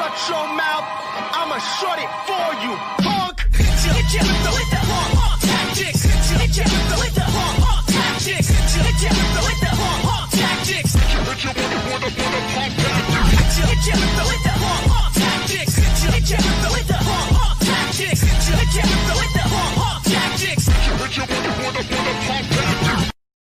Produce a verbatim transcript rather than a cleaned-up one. shut your mouth, I'ma shut it for you, punk. Hit ya with the with the hard tactics. Hit ya with the with the hard tactics. Hit ya with the with the hard tactics. Hit ya with the with the hard tactics.